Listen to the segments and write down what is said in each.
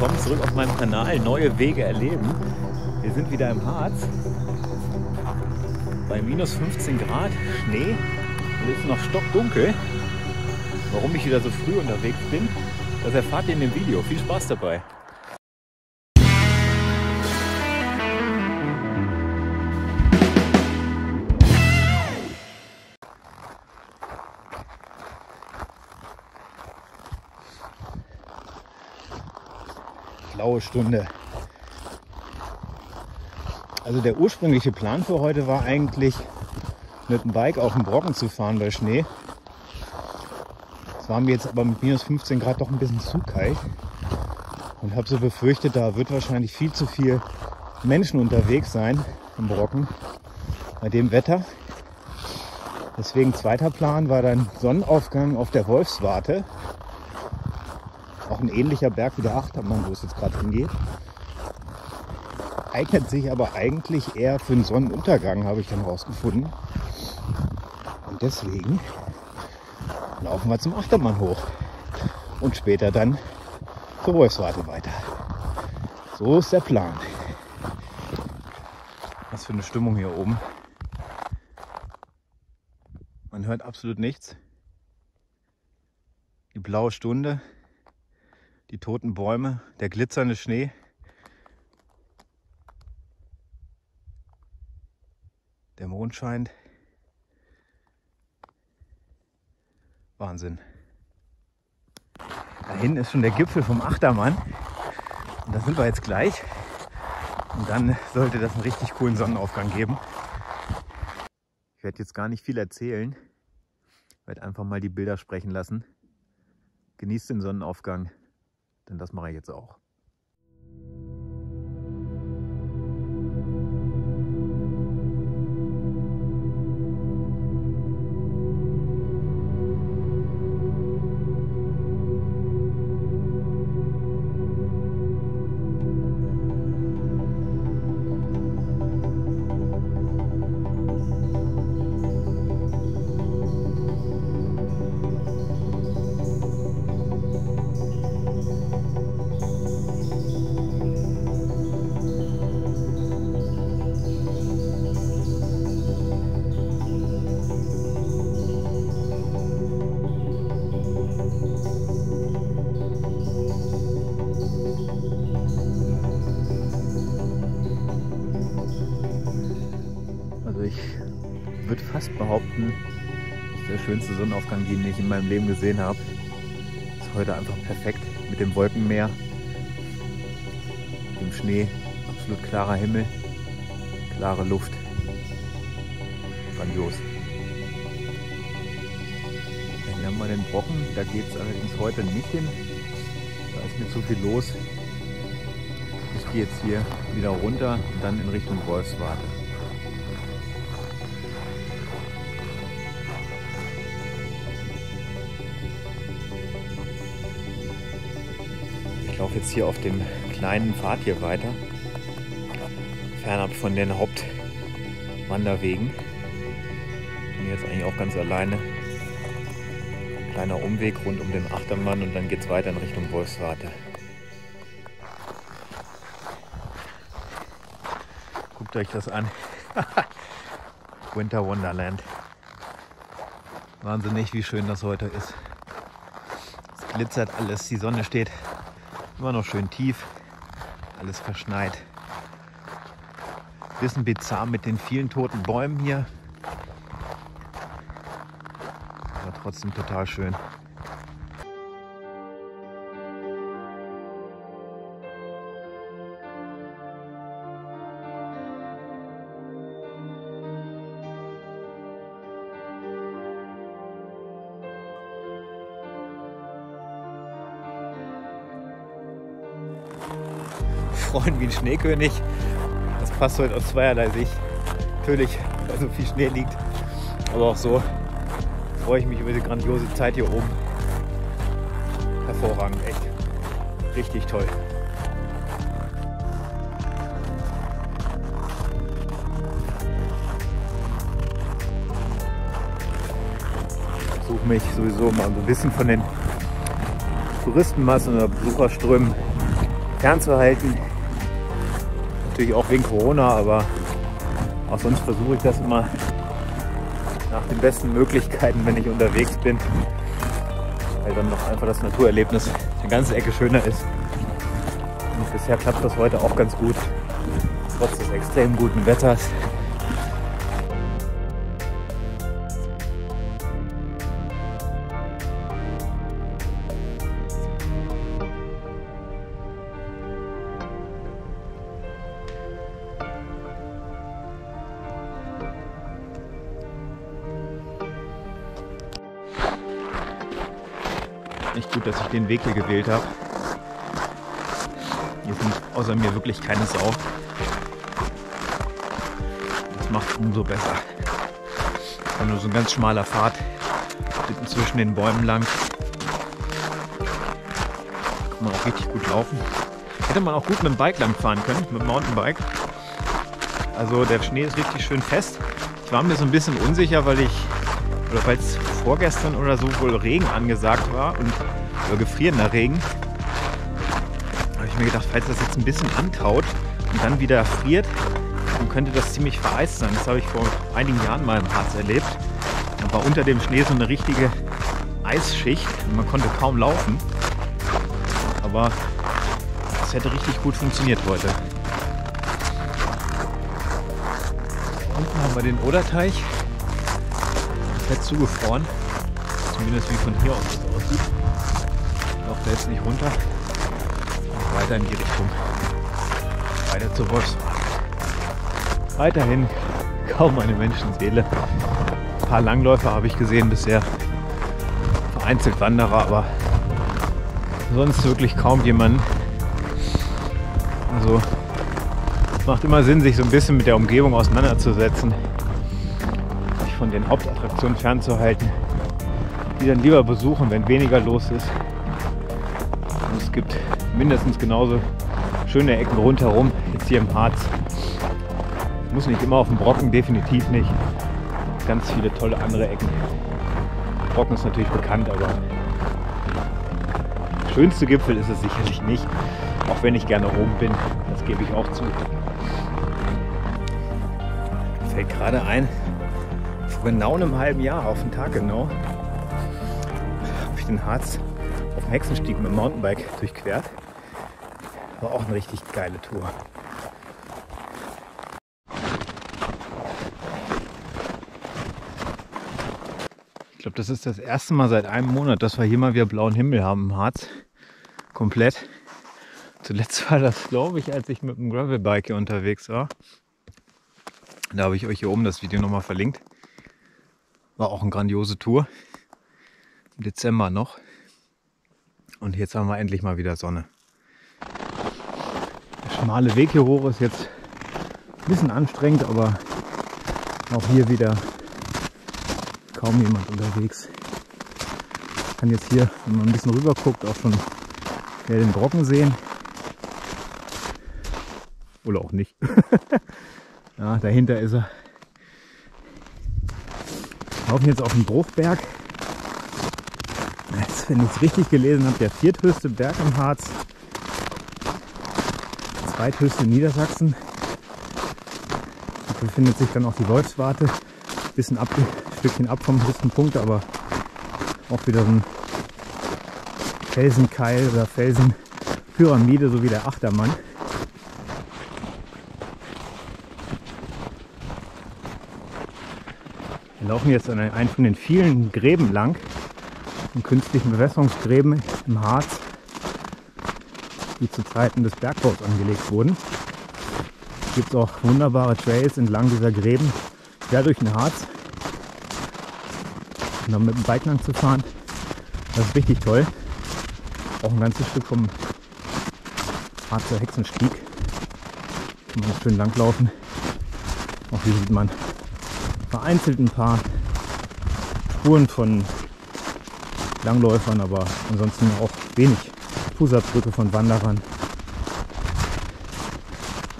willkommen zurück auf meinem Kanal Neue Wege erleben. Wir sind wieder im Harz bei minus 15 Grad Schnee und es ist noch stockdunkel. Warum ich wieder so früh unterwegs bin, das erfahrt ihr in dem Video. Viel Spaß dabei! Blaue Stunde. Also der ursprüngliche Plan für heute war eigentlich, mit dem Bike auf den Brocken zu fahren bei Schnee. Das war mir jetzt aber mit minus 15 Grad doch ein bisschen zu kalt und habe so befürchtet, da wird wahrscheinlich viel zu viel Menschen unterwegs sein im Brocken bei dem Wetter. Deswegen zweiter Plan war dann Sonnenaufgang auf der Wolfswarte. Auch ein ähnlicher Berg wie der Achtermann, wo es jetzt gerade hingeht. Eignet sich aber eigentlich eher für den Sonnenuntergang, habe ich dann rausgefunden. Und deswegen laufen wir zum Achtermann hoch und später dann zur Wolfswarte weiter. So ist der Plan. Was für eine Stimmung hier oben. Man hört absolut nichts. Die blaue Stunde. Die toten Bäume, der glitzernde Schnee, der Mond scheint. Wahnsinn. Da hinten ist schon der Gipfel vom Achtermann und da sind wir jetzt gleich und dann sollte das einen richtig coolen Sonnenaufgang geben. Ich werde jetzt gar nicht viel erzählen, ich werde einfach mal die Bilder sprechen lassen. Genießt den Sonnenaufgang. Denn das mache ich jetzt auch. Fast behaupten, das ist der schönste Sonnenaufgang, den ich in meinem Leben gesehen habe. Ist heute einfach perfekt mit dem Wolkenmeer, dem Schnee, absolut klarer Himmel, klare Luft. Grandios. Dann haben wir den Brocken, da geht es allerdings heute nicht hin. Da ist mir zu viel los. Ich gehe jetzt hier wieder runter und dann in Richtung Wolfswarte. Ich laufe jetzt hier auf dem kleinen Pfad hier weiter, fernab von den Hauptwanderwegen. Ich bin jetzt eigentlich auch ganz alleine. Ein kleiner Umweg rund um den Achtermann und dann geht es weiter in Richtung Wolfswarte. Guckt euch das an. Winter Wonderland. Wahnsinnig, wie schön das heute ist. Es glitzert alles, die Sonne steht immer noch schön tief, alles verschneit. Bisschen bizarr mit den vielen toten Bäumen hier. Aber trotzdem total schön. Freuen wie ein Schneekönig. Das passt heute aus zweierlei Sicht. Natürlich, weil so viel Schnee liegt. Aber auch so freue ich mich über die grandiose Zeit hier oben. Hervorragend, echt. Richtig toll. Ich versuche mich sowieso mal so ein bisschen von den Touristenmassen oder Besucherströmen fernzuhalten. Natürlich auch wegen Corona, aber auch sonst versuche ich das immer nach den besten Möglichkeiten, wenn ich unterwegs bin, weil dann noch einfach das Naturerlebnis eine ganze Ecke schöner ist. Und bisher klappt das heute auch ganz gut, trotz des extrem guten Wetters. Nicht gut, dass ich den Weg hier gewählt habe. Hier sind außer mir wirklich keine Sau. Das macht es umso besser. War nur so ein ganz schmaler Pfad zwischen den Bäumen lang. Da kann man auch richtig gut laufen. Hätte man auch gut mit dem Bike lang fahren können, mit dem Mountainbike. Also der Schnee ist richtig schön fest. Ich war mir so ein bisschen unsicher, weil es vorgestern oder so wohl Regen angesagt war und gefrierender Regen. Da habe ich mir gedacht, falls das jetzt ein bisschen antaut und dann wieder friert, dann könnte das ziemlich vereist sein. Das habe ich vor einigen Jahren mal im Harz erlebt. Da war unter dem Schnee so eine richtige Eisschicht und man konnte kaum laufen. Aber es hätte richtig gut funktioniert heute. Unten haben wir den Oderteich. Zugefroren, zumindest wie von hier aus das aussieht. Ich laufe da jetzt nicht runter und weiter in die Richtung, weiter zur Wolfswarte. Weiterhin kaum eine Menschenseele. Ein paar Langläufer habe ich gesehen bisher, vereinzelt Wanderer, aber sonst wirklich kaum jemanden. Also es macht immer Sinn, sich so ein bisschen mit der Umgebung auseinanderzusetzen, von den Hauptattraktionen fernzuhalten, die dann lieber besuchen, wenn weniger los ist. Und es gibt mindestens genauso schöne Ecken rundherum, jetzt hier im Harz. Muss nicht immer auf dem Brocken, definitiv nicht. Ganz viele tolle andere Ecken. Brocken ist natürlich bekannt, aber der schönste Gipfel ist es sicherlich nicht, auch wenn ich gerne oben bin, das gebe ich auch zu. Fällt gerade ein, vor genau einem halben Jahr, auf den Tag genau, habe ich den Harz auf dem Hexenstieg mit dem Mountainbike durchquert. War auch eine richtig geile Tour. Ich glaube, das ist das erste Mal seit einem Monat, dass wir hier mal wieder blauen Himmel haben im Harz. Komplett. Zuletzt war das, glaube ich, als ich mit dem Gravelbike hier unterwegs war. Da habe ich euch hier oben das Video nochmal verlinkt. War auch eine grandiose Tour, im Dezember noch, und jetzt haben wir endlich mal wieder Sonne. Der schmale Weg hier hoch ist jetzt ein bisschen anstrengend, aber auch hier wieder kaum jemand unterwegs. Ich kann jetzt hier, wenn man ein bisschen rüber guckt, auch schon den Brocken sehen. Oder auch nicht. Ja, dahinter ist er. Wir laufen jetzt auf den Bruchberg. Jetzt, wenn ich es richtig gelesen habe, der vierthöchste Berg im Harz. Der zweithöchste in Niedersachsen. Da befindet sich dann auch die Wolfswarte. Ein Stückchen ab vom höchsten Punkt, aber auch wieder so ein Felsenkeil oder Felsenpyramide, so wie der Achtermann. Wir laufen jetzt an einen von den vielen Gräben lang, den künstlichen Bewässerungsgräben im Harz, die zu Zeiten des Bergbaus angelegt wurden. Es gibt auch wunderbare Trails entlang dieser Gräben, quer durch den Harz. Und dann mit dem Bike lang zu fahren, das ist richtig toll. Auch ein ganzes Stück vom Harzer Hexenstieg. Kann man schön langlaufen. Auch hier sieht man vereinzelt ein paar Spuren von Langläufern, aber ansonsten auch wenig Fußabdrücke von Wanderern.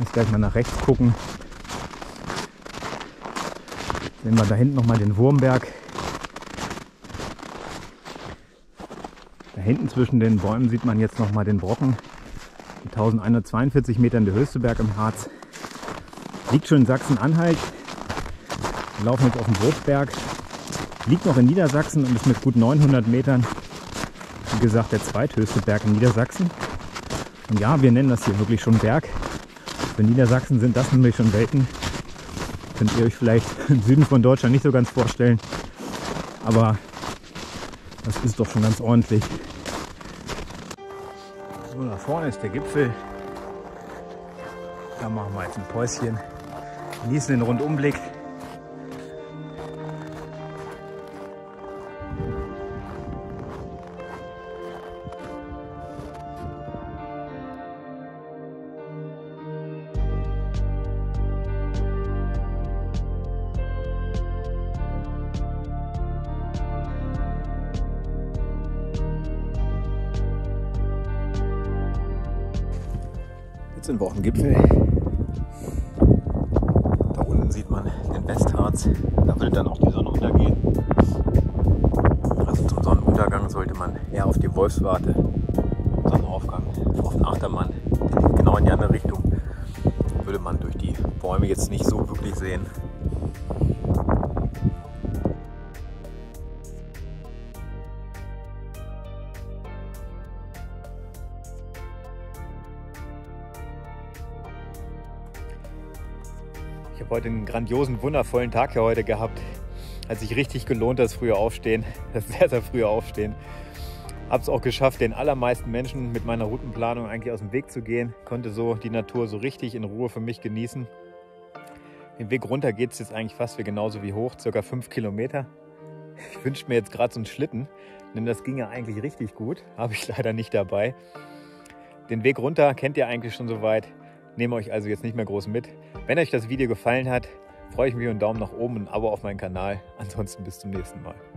Jetzt gleich mal nach rechts gucken. Sehen wir da hinten nochmal den Wurmberg. Da hinten zwischen den Bäumen sieht man jetzt nochmal den Brocken. 1142 Metern der höchste Berg im Harz. Liegt schon in Sachsen-Anhalt. Wir laufen jetzt auf den Bruchberg. Liegt noch in Niedersachsen und ist mit gut 900 Metern, wie gesagt, der zweithöchste Berg in Niedersachsen. Und ja, wir nennen das hier wirklich schon Berg. Für Niedersachsen sind das nämlich schon Welten. Könnt ihr euch vielleicht im Süden von Deutschland nicht so ganz vorstellen. Aber das ist doch schon ganz ordentlich. So, da vorne ist der Gipfel. Da machen wir jetzt ein Päuschen. Genießen den Rundumblick. Sind wir auf dem Gipfel. Da unten sieht man den Westharz. Da wird dann auch die Sonne untergehen. Also zum Sonnenuntergang sollte man eher auf die Wolfswarte. Sonnenaufgang auf den Achtermann. Genau in die andere Richtung würde man durch die Bäume jetzt nicht so wirklich sehen. Ich habe heute einen grandiosen, wundervollen Tag hier heute gehabt. Hat sich richtig gelohnt, das frühe Aufstehen, das sehr, sehr frühe Aufstehen. Habe es auch geschafft, den allermeisten Menschen mit meiner Routenplanung eigentlich aus dem Weg zu gehen. Konnte so die Natur so richtig in Ruhe für mich genießen. Den Weg runter geht es jetzt eigentlich fast wie genauso wie hoch, ca. 5 Kilometer. Ich wünsche mir jetzt gerade so einen Schlitten, denn das ging ja eigentlich richtig gut. Habe ich leider nicht dabei. Den Weg runter kennt ihr eigentlich schon soweit. Nehme euch also jetzt nicht mehr groß mit. Wenn euch das Video gefallen hat, freue ich mich über einen Daumen nach oben und ein Abo auf meinen Kanal. Ansonsten bis zum nächsten Mal.